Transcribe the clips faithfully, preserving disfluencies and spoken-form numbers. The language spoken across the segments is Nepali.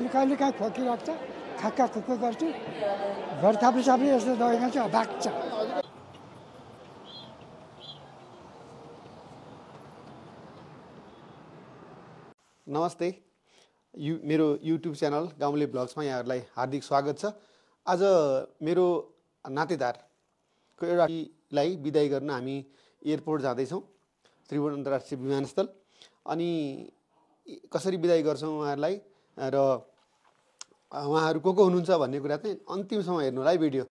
निकाय निकाय खोकिराख्छ, खाक्का खुक्को गर्छु, घर थाप्ने थाप्ने यस्तो दबाई खान्छ, भाग्छ। नमस्ते, यु मेरो युट्युब च्यानल गाउँले ब्लग्समा यहाँहरूलाई हार्दिक स्वागत छ। आज मेरो नातेदारको एउटालाई बिदाई गर्न हामी एयरपोर्ट जाँदै छौँ, त्रिभुवन अन्तर्राष्ट्रिय विमानस्थल। अनि कसरी बिदाई गर्छौं उहाँहरूलाई र उहाँहरू को को हुनुहुन्छ भन्ने कुरा चाहिँ अन्तिमसम्म हेर्नु होला भिडियो।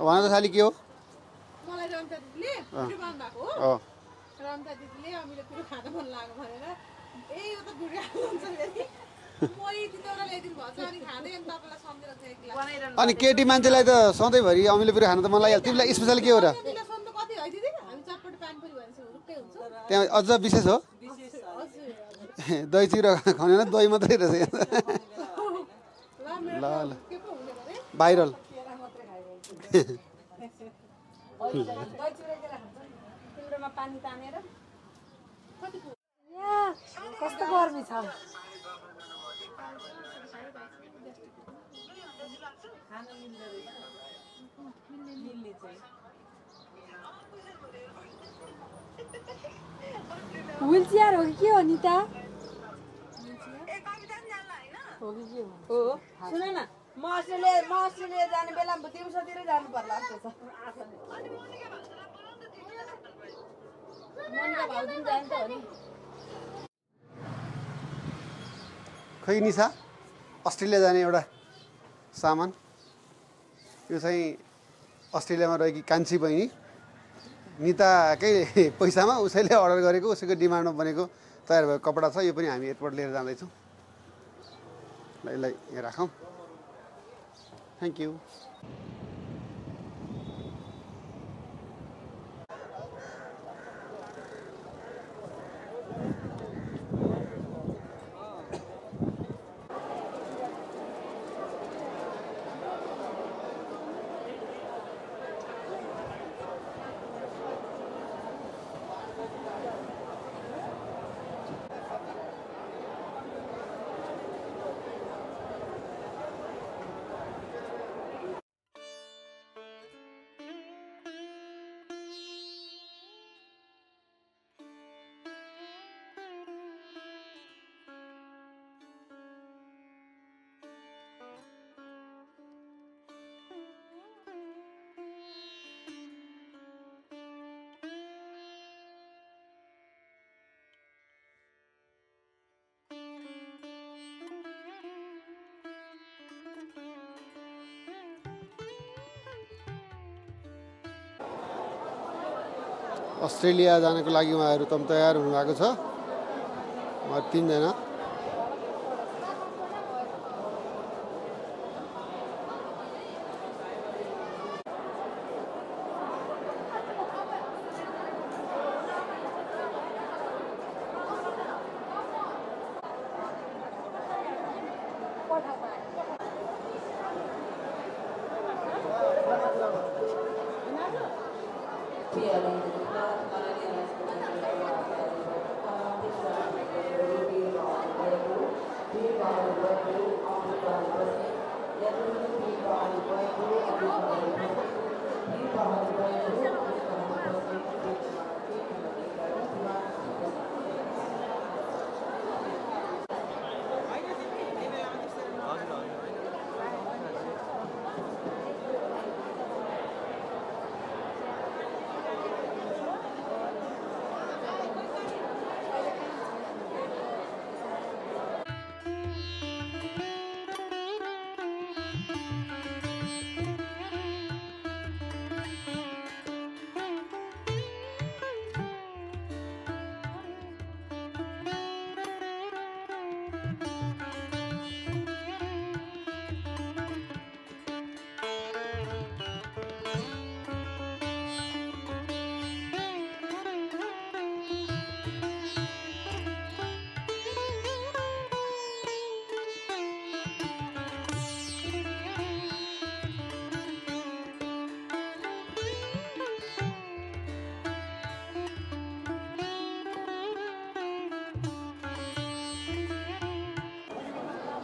भन त साली के हो? मलाई रमता दिदीले कुरो भन्न भएको हो। रमता दिदीले हामीले कुरो खान मन लाग्यो भनेर ए यो त गुडिया हुन्छ नि। पोइ तिनीहरुले ल्याइदिनु भन्छ अनि खाँदै अनि तपाईलाई सम्झेर चाहिँ एक लाख। अनि केटी मान्छेलाई त सधैँभरि हामीले पुरो खान त मन लाग्यो। तिमीलाई स्पेशल के हो र? त्यहाँ अझ विशेष हो, दही चिउरा खुवाएन, दही मात्रै रहेछ। ल ल भाइरल। कस्तो गर्मी छ, व्हीलचेयर हो कि के हो नि त? सुन न, म अस्ट्रेलिया म अस्ट्रेलिया जाने बेलामा दिउँसोतिरै जानु पर्ला जस्तो छ। मनिका भाउजू जान्छ नि खै निसा अस्ट्रेलिया जाने एउटा सामान। यो चाहिँ अस्ट्रेलियामा रहेकी कान्छी बहिनी निताकै पैसामा उसैले अर्डर गरेको, उसैको डिमान्डमा बनेको तयार भएको कपडा छ। यो पनि हामी एयरपोर्ट लिएर जाँदैछौँ। ल यसलाई यहाँ राखौँ। Thank you. अस्ट्रेलिया जानको लागि उहाँहरू एकदम तयार हुनुभएको छ। उहाँ तीनजना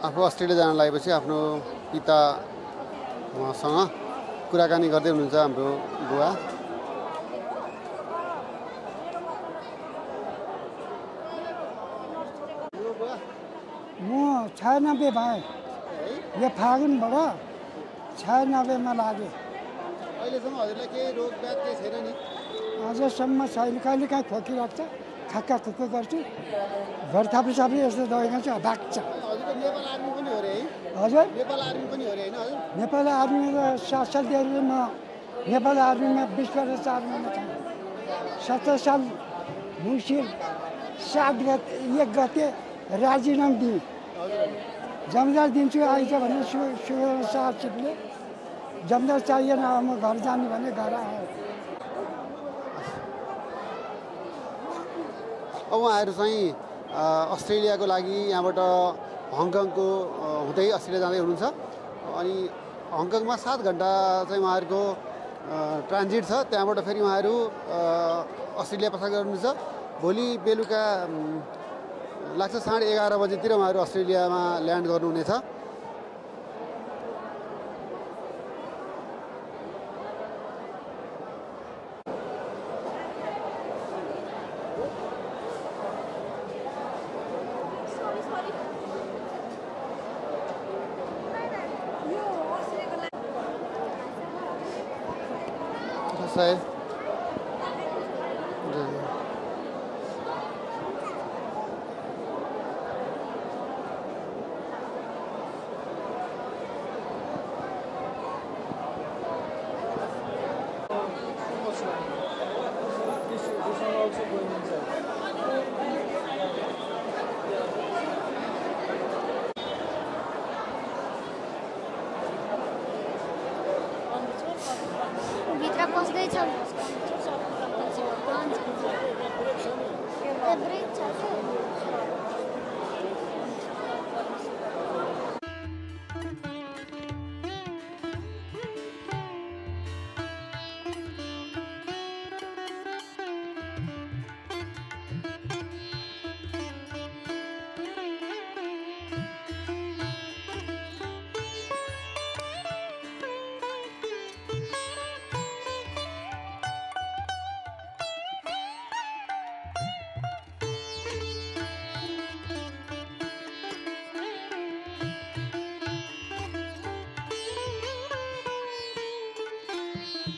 आफू अस्ट्रेलिया जान लागेपछि आफ्नो पितासँग कुराकानी गर्दै हुनुहुन्छ हाम्रो बुवा। म छयानब्बे भाइ यो फागुनबाट छयानब्बे मा लागे। अहिलेसम्म हजुरलाई केही रोगब्याध केही छैन नि? अझसम्म छैन, कहिले काहीँ खोकिराख्छ, खाक्का खुक्का गर्छु, घर थाप्री छाप्री यस्तो दबाई खान्छ, भाग्छ। नेपाल आर्मी पनि हो रे? हजुर नेपाल आर्मी पनि हो रे? हैन हजुर नेपाल आर्मी र सात साल दिएर म नेपाल आर्मीमा बीस वर्ष चार महिना थिएँ। सत्तर साल मुसिर सात गते एक गते राजीनामा दिएँ। जमदार दिन्छु आइज भने सुगेर साहब चिपले जमदार चाहिएन, म घर जाने भने घर आएँ। अब उहाँहरू चाहिँ अस्ट्रेलियाको लागि यहाँबाट हङकङको हुँदै अस्ट्रेलिया जाँदै हुनुहुन्छ अनि हङकङमा सात घन्टा चाहिँ उहाँहरूको ट्रान्जिट छ। त्यहाँबाट फेरि उहाँहरू अस्ट्रेलिया पसार गर्नुहुन्छ। भोलि बेलुका लाग्छ साढे एघार बजेतिर उहाँहरू अस्ट्रेलियामा ल्यान्ड गर्नुहुनेछ।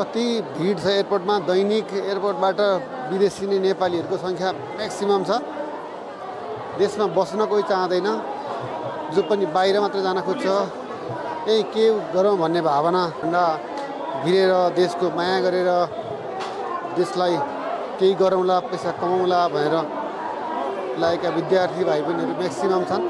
कति भीड छ एयरपोर्टमा। दैनिक एयरपोर्टबाट विदेशी नै नेपालीहरूको संख्या म्याक्सिमम छ। देशमा बस्न कोही चाहदैन, जो पनि बाहिर मात्र जान खोज्छ। ए के गरौँ भन्ने भावना भिरेर देशको माया गरेर देशलाई केही गरौँला पैसा कमाउँला भनेर लागेका विद्यार्थी भाइ बहिनीहरू म्याक्सिमम छन्।